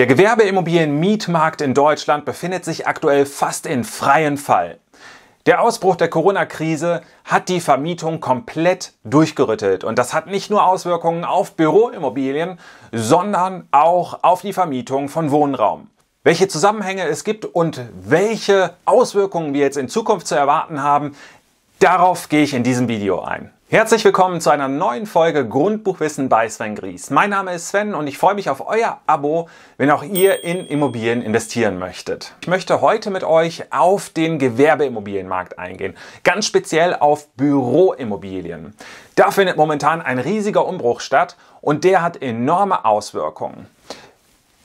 Der Gewerbeimmobilien-Mietmarkt in Deutschland befindet sich aktuell fast in freiem Fall. Der Ausbruch der Corona-Krise hat die Vermietung komplett durchgerüttelt. Und das hat nicht nur Auswirkungen auf Büroimmobilien, sondern auch auf die Vermietung von Wohnraum. Welche Zusammenhänge es gibt und welche Auswirkungen wir jetzt in Zukunft zu erwarten haben, darauf gehe ich in diesem Video ein. Herzlich willkommen zu einer neuen Folge Grundbuchwissen bei Sven Gries. Mein Name ist Sven und ich freue mich auf euer Abo, wenn auch ihr in Immobilien investieren möchtet. Ich möchte heute mit euch auf den Gewerbeimmobilienmarkt eingehen, ganz speziell auf Büroimmobilien. Da findet momentan ein riesiger Umbruch statt und der hat enorme Auswirkungen.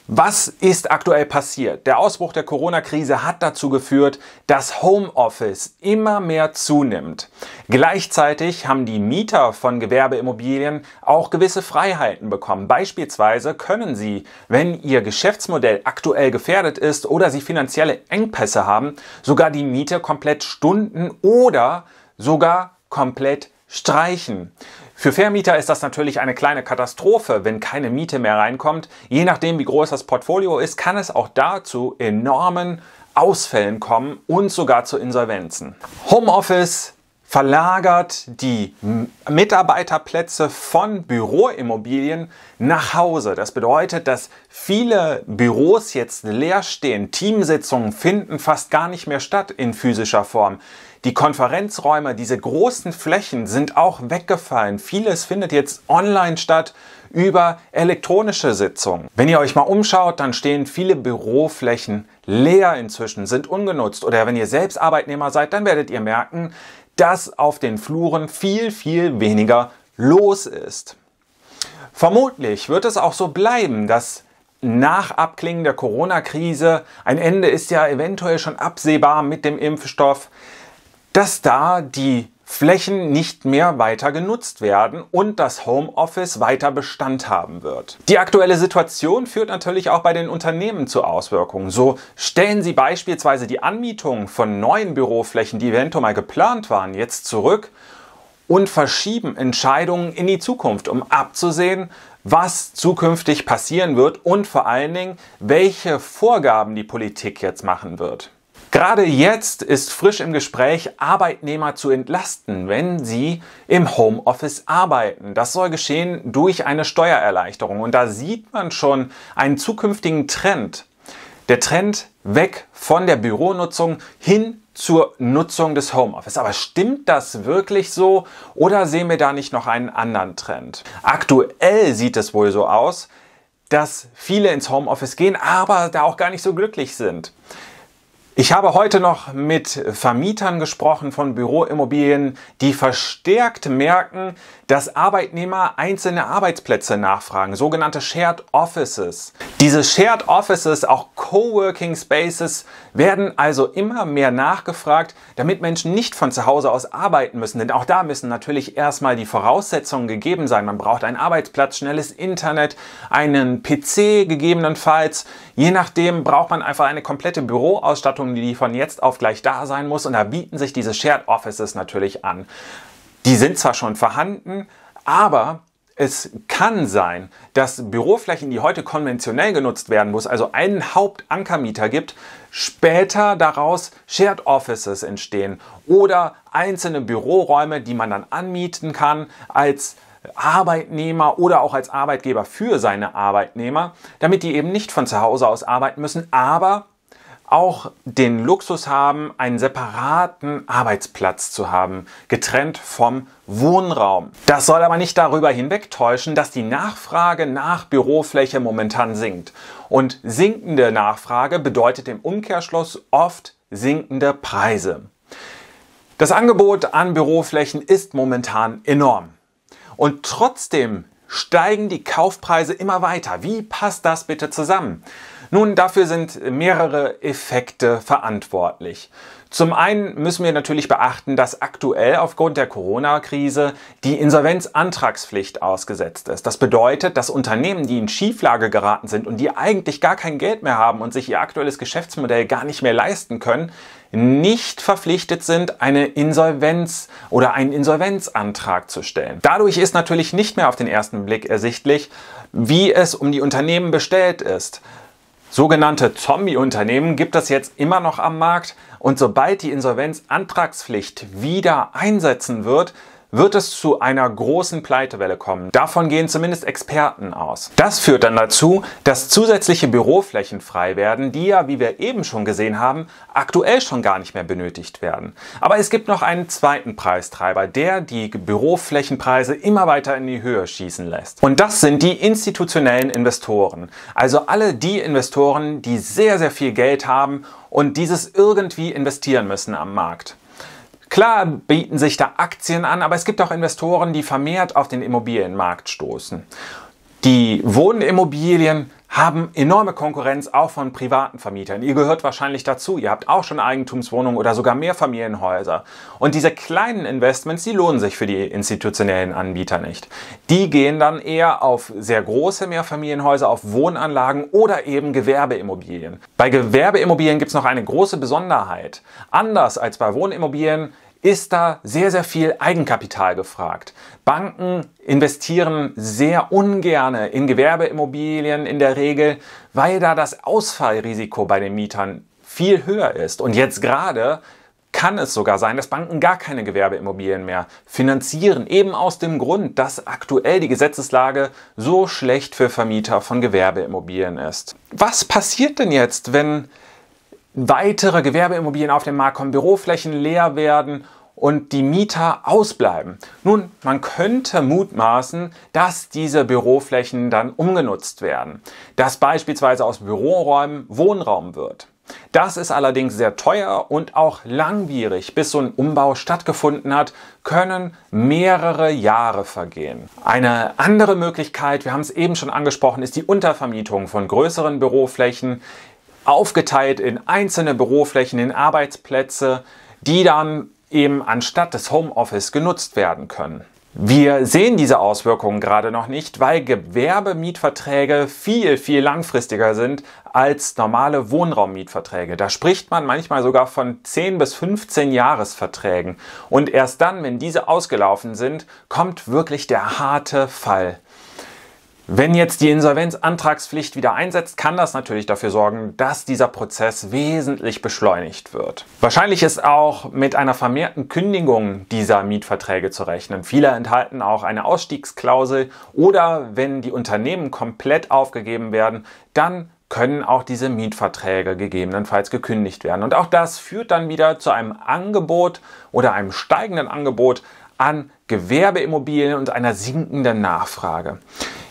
Was ist aktuell passiert? Der Ausbruch der Corona-Krise hat dazu geführt, dass Homeoffice immer mehr zunimmt. Gleichzeitig haben die Mieter von Gewerbeimmobilien auch gewisse Freiheiten bekommen. Beispielsweise können sie, wenn ihr Geschäftsmodell aktuell gefährdet ist oder sie finanzielle Engpässe haben, sogar die Miete komplett stunden oder sogar komplett streichen. Für Vermieter ist das natürlich eine kleine Katastrophe, wenn keine Miete mehr reinkommt. Je nachdem, wie groß das Portfolio ist, kann es auch dazu enormen Ausfällen kommen und sogar zu Insolvenzen. Homeoffice verlagert die Mitarbeiterplätze von Büroimmobilien nach Hause. Das bedeutet, dass viele Büros jetzt leer stehen. Teamsitzungen finden fast gar nicht mehr statt in physischer Form. Die Konferenzräume, diese großen Flächen sind auch weggefallen. Vieles findet jetzt online statt über elektronische Sitzungen. Wenn ihr euch mal umschaut, dann stehen viele Büroflächen leer inzwischen, sind ungenutzt. Oder wenn ihr selbst Arbeitnehmer seid, dann werdet ihr merken, dass auf den Fluren viel, viel weniger los ist. Vermutlich wird es auch so bleiben, dass nach Abklingen der Corona-Krise, ein Ende ist ja eventuell schon absehbar mit dem Impfstoff, dass da die Flächen nicht mehr weiter genutzt werden und das Homeoffice weiter Bestand haben wird. Die aktuelle Situation führt natürlich auch bei den Unternehmen zu Auswirkungen. So stellen sie beispielsweise die Anmietung von neuen Büroflächen, die eventuell mal geplant waren, jetzt zurück und verschieben Entscheidungen in die Zukunft, um abzusehen, was zukünftig passieren wird und vor allen Dingen, welche Vorgaben die Politik jetzt machen wird. Gerade jetzt ist frisch im Gespräch, Arbeitnehmer zu entlasten, wenn sie im Homeoffice arbeiten. Das soll geschehen durch eine Steuererleichterung. Und da sieht man schon einen zukünftigen Trend. Der Trend weg von der Büronutzung hin zur Nutzung des Homeoffice. Aber stimmt das wirklich so oder sehen wir da nicht noch einen anderen Trend? Aktuell sieht es wohl so aus, dass viele ins Homeoffice gehen, aber da auch gar nicht so glücklich sind. Ich habe heute noch mit Vermietern gesprochen von Büroimmobilien, die verstärkt merken, dass Arbeitnehmer einzelne Arbeitsplätze nachfragen, sogenannte Shared Offices. Diese Shared Offices, auch Coworking Spaces, werden also immer mehr nachgefragt, damit Menschen nicht von zu Hause aus arbeiten müssen. Denn auch da müssen natürlich erstmal die Voraussetzungen gegeben sein. Man braucht einen Arbeitsplatz, schnelles Internet, einen PC gegebenenfalls. Je nachdem braucht man einfach eine komplette Büroausstattung, die von jetzt auf gleich da sein muss. Und da bieten sich diese Shared Offices natürlich an. Die sind zwar schon vorhanden, aber es kann sein, dass Büroflächen, die heute konventionell genutzt werden, wo es also einen Hauptankermieter gibt, später daraus Shared Offices entstehen oder einzelne Büroräume, die man dann anmieten kann als Arbeitnehmer oder auch als Arbeitgeber für seine Arbeitnehmer, damit die eben nicht von zu Hause aus arbeiten müssen, aber auch den Luxus haben, einen separaten Arbeitsplatz zu haben, getrennt vom Wohnraum. Das soll aber nicht darüber hinwegtäuschen, dass die Nachfrage nach Bürofläche momentan sinkt. Und sinkende Nachfrage bedeutet im Umkehrschluss oft sinkende Preise. Das Angebot an Büroflächen ist momentan enorm. Und trotzdem steigen die Kaufpreise immer weiter. Wie passt das bitte zusammen? Nun, dafür sind mehrere Effekte verantwortlich. Zum einen müssen wir natürlich beachten, dass aktuell aufgrund der Corona-Krise die Insolvenzantragspflicht ausgesetzt ist. Das bedeutet, dass Unternehmen, die in Schieflage geraten sind und die eigentlich gar kein Geld mehr haben und sich ihr aktuelles Geschäftsmodell gar nicht mehr leisten können, nicht verpflichtet sind, eine Insolvenz oder einen Insolvenzantrag zu stellen. Dadurch ist natürlich nicht mehr auf den ersten Blick ersichtlich, wie es um die Unternehmen bestellt ist. Sogenannte Zombie-Unternehmen gibt es jetzt immer noch am Markt und sobald die Insolvenzantragspflicht wieder einsetzen wird, wird es zu einer großen Pleitewelle kommen. Davon gehen zumindest Experten aus. Das führt dann dazu, dass zusätzliche Büroflächen frei werden, die ja, wie wir eben schon gesehen haben, aktuell schon gar nicht mehr benötigt werden. Aber es gibt noch einen zweiten Preistreiber, der die Büroflächenpreise immer weiter in die Höhe schießen lässt. Und das sind die institutionellen Investoren. Also alle die Investoren, die sehr, sehr viel Geld haben und dieses irgendwie investieren müssen am Markt. Klar bieten sich da Aktien an, aber es gibt auch Investoren, die vermehrt auf den Immobilienmarkt stoßen. Die Wohnimmobilien haben enorme Konkurrenz auch von privaten Vermietern. Ihr gehört wahrscheinlich dazu, ihr habt auch schon Eigentumswohnungen oder sogar Mehrfamilienhäuser. Und diese kleinen Investments, die lohnen sich für die institutionellen Anbieter nicht. Die gehen dann eher auf sehr große Mehrfamilienhäuser, auf Wohnanlagen oder eben Gewerbeimmobilien. Bei Gewerbeimmobilien gibt es noch eine große Besonderheit. Anders als bei Wohnimmobilien ist da sehr, sehr viel Eigenkapital gefragt. Banken investieren sehr ungern in Gewerbeimmobilien in der Regel, weil da das Ausfallrisiko bei den Mietern viel höher ist. Und jetzt gerade kann es sogar sein, dass Banken gar keine Gewerbeimmobilien mehr finanzieren, eben aus dem Grund, dass aktuell die Gesetzeslage so schlecht für Vermieter von Gewerbeimmobilien ist. Was passiert denn jetzt, wenn weitere Gewerbeimmobilien auf den Markt kommen, Büroflächen leer werden und die Mieter ausbleiben? Nun, man könnte mutmaßen, dass diese Büroflächen dann umgenutzt werden, dass beispielsweise aus Büroräumen Wohnraum wird. Das ist allerdings sehr teuer und auch langwierig. Bis so ein Umbau stattgefunden hat, können mehrere Jahre vergehen. Eine andere Möglichkeit, wir haben es eben schon angesprochen, ist die Untervermietung von größeren Büroflächen, aufgeteilt in einzelne Büroflächen, in Arbeitsplätze, die dann eben anstatt des Homeoffice genutzt werden können. Wir sehen diese Auswirkungen gerade noch nicht, weil Gewerbemietverträge viel, viel langfristiger sind als normale Wohnraummietverträge. Da spricht man manchmal sogar von 10 bis 15 Jahresverträgen. Und erst dann, wenn diese ausgelaufen sind, kommt wirklich der harte Fall. Wenn jetzt die Insolvenzantragspflicht wieder einsetzt, kann das natürlich dafür sorgen, dass dieser Prozess wesentlich beschleunigt wird. Wahrscheinlich ist auch mit einer vermehrten Kündigung dieser Mietverträge zu rechnen. Viele enthalten auch eine Ausstiegsklausel oder wenn die Unternehmen komplett aufgegeben werden, dann können auch diese Mietverträge gegebenenfalls gekündigt werden. Und auch das führt dann wieder zu einem Angebot oder einem steigenden Angebot an Gewerbeimmobilien und einer sinkenden Nachfrage.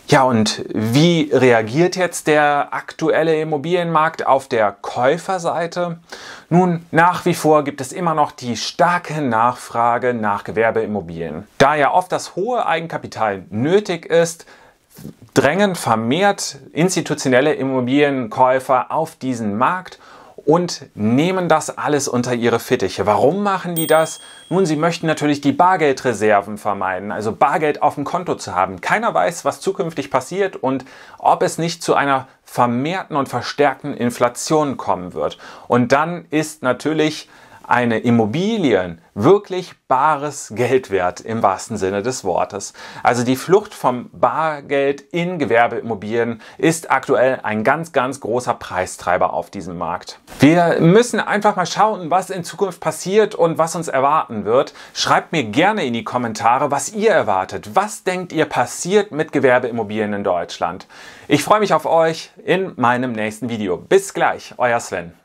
Ja, und wie reagiert jetzt der aktuelle Immobilienmarkt auf der Käuferseite? Nun, nach wie vor gibt es immer noch die starke Nachfrage nach Gewerbeimmobilien. Da ja oft das hohe Eigenkapital nötig ist, drängen vermehrt institutionelle Immobilienkäufer auf diesen Markt und nehmen das alles unter ihre Fittiche. Warum machen die das? Nun, sie möchten natürlich die Bargeldreserven vermeiden, also Bargeld auf dem Konto zu haben. Keiner weiß, was zukünftig passiert und ob es nicht zu einer vermehrten und verstärkten Inflation kommen wird. Und dann ist natürlich eine Immobilie wirklich bares Geld wert im wahrsten Sinne des Wortes. Also die Flucht vom Bargeld in Gewerbeimmobilien ist aktuell ein ganz, ganz großer Preistreiber auf diesem Markt. Wir müssen einfach mal schauen, was in Zukunft passiert und was uns erwarten wird. Schreibt mir gerne in die Kommentare, was ihr erwartet. Was denkt ihr passiert mit Gewerbeimmobilien in Deutschland? Ich freue mich auf euch in meinem nächsten Video. Bis gleich, euer Sven.